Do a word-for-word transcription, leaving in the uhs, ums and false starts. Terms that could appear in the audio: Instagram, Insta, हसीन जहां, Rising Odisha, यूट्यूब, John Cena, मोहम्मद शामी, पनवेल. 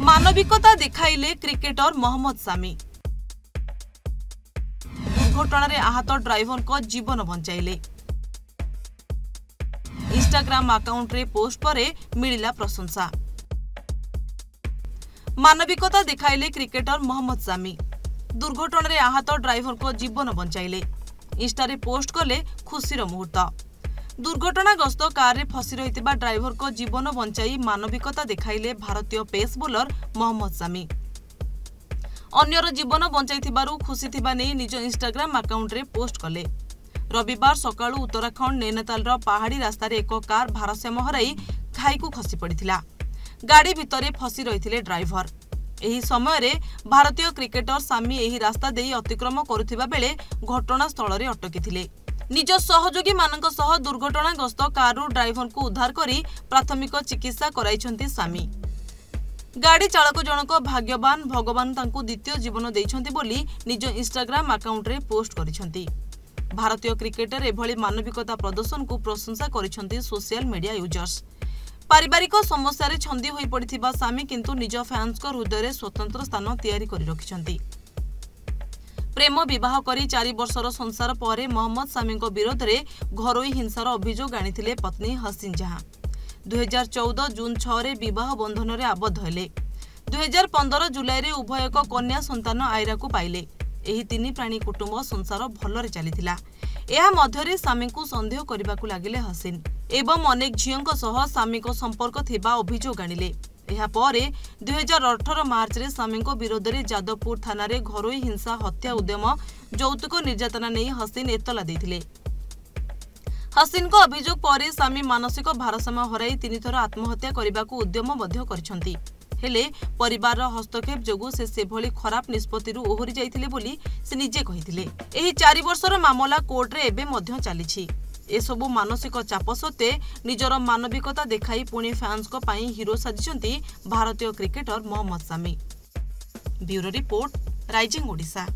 मानविकता देखाइले क्रिकेटर मोहम्मद शामी। दुर्घटन रे आहत ड्राइवर को जीवन बंचाइले। इंस्टाग्राम अकाउंट रे पोस्ट परे मिलिला प्रशंसा। मानविकता देखाइले क्रिकेटर मोहम्मद शामी। दुर्घटन रे आहत ड्राइवर को जीवन बंचाइले। इंस्टा रे पोस्ट कले खुशी रो मुहूर्त। दुर्घटनाग्रस्त कार रे फसी रहितबा ड्राइवर को जीवन बंचाई मानविकता देखाइले भारतीय पेस बोलर मोहम्मद शामी। अन्यर जीवन बंचाइथिबारु खुशी थिबा नै निज इंस्टाग्राम अकाउंट रे पोस्ट कले। रविवार सकाळु उत्तराखंड नैनीताल रो पहाड़ी रास्ता रे एको कार भारसाम्य हराई खाईकु खसी पड़िथिला। गाड़ी भितरे फसी रहिथिले ड्राइवर। एही समय रे भारतीय क्रिकेटर शामी एही रास्ता देई अतिक्रम करुथिबा बेले घटनास्थल रे अटकिथिले। निज सहयोगी माननक सह दुर्घटनाग्रस्त कारु ड्राइवर को उद्धार करी प्राथमिक चिकित्सा कराइछन्ती शामी। गाड़ी चालक जनक भाग्यवान भगवान तांको द्वितीय जीवन देइछन्ती बोली निज इंस्टाग्राम अकाउंट रे पोस्ट करिछन्ती। भारतीय क्रिकेटर एभली मानविकता प्रदर्शन को प्रशंसा करिछन्ती सोशल मीडिया यूजर्स। पारिवारिक समस्या रे छंदी होई पड़िथिबा शामी किंतु निज फैंस को हृदय रे स्वतंत्र स्थान तयारी करि रखिछन्ती। प्रेम विवाह करी चारि वर्षर संसार परे मोहम्मद शामी विरोध में घरोई हिंसार अभियोग आनिथिले पत्नी हसीन जहां। दो हज़ार चौदह जून छह रे विवाह बंधन रे आबद्ध होले। दो हज़ार पंद्रह जुलाई रे उभय एक कन्या संतान आयरा को पाइले। एही तीन प्राणी कुटुंब संसार भलरे चलीथिला। एहा मध्यरे शामी को संदेह करबाकू लागिले हसीन एवं अनेक झियोंक सह शामी को संपर्क थिबा अभियोग आनिले। एहा परे दो हज़ार अठारह मार्च रे शामी विरोध में जादवपुर थाना रे घरोई हिंसा हत्या उद्यम यौतुक निर्यातना नहीं हसीन एतला देथिले। हसीन को अभियोग परे शामी मानसिक भारसाम्य हराई तीन थर आत्महत्या करबाकू उद्यम बध्य करछन्ती। हेले परिवार हस्तक्षेप जोगु से सेभली खराब निष्पत्ति रु ओहरि जाइथिले बोली से निजे कहिथिले। एही चारि वर्षर मामला कोर्ट रे एबे मध्य चलीछि। एसबु मानसिक चाप सत्वे निजर मानविकता देखाई पुणे फैंस को पाई हीरो साजिशंती भारतीय cricketer मोहम्मद शामी। Bureau report, rising Odisha.